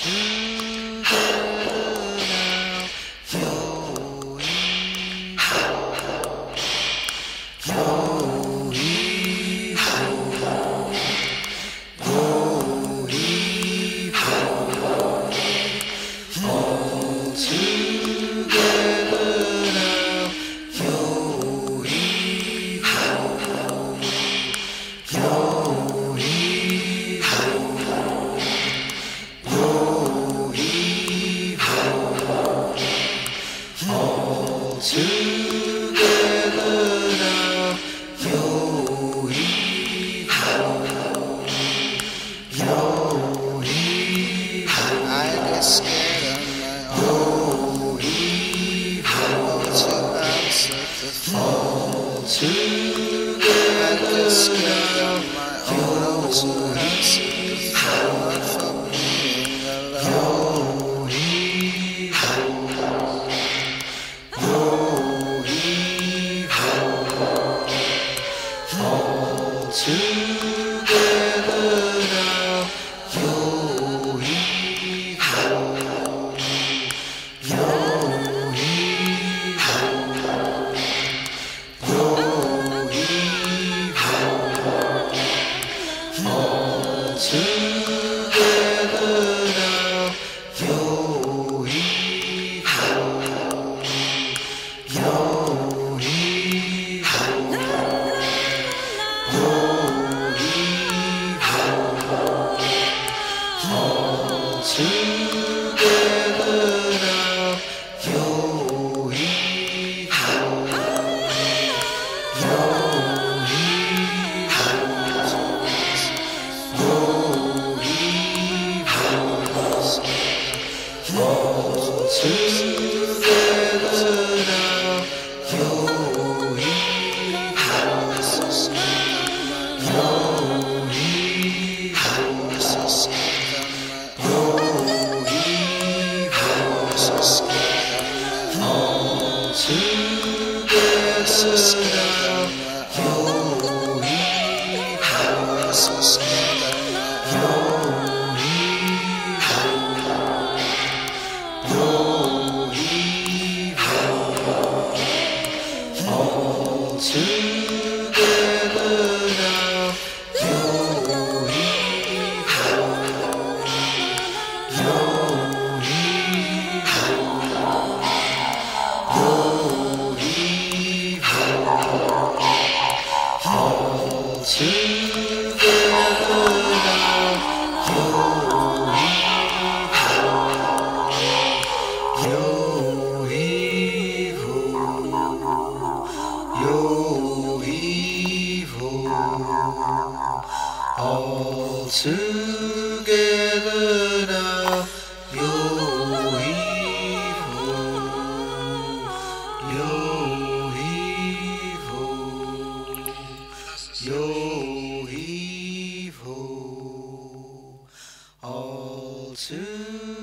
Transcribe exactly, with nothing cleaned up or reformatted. You're evil, all too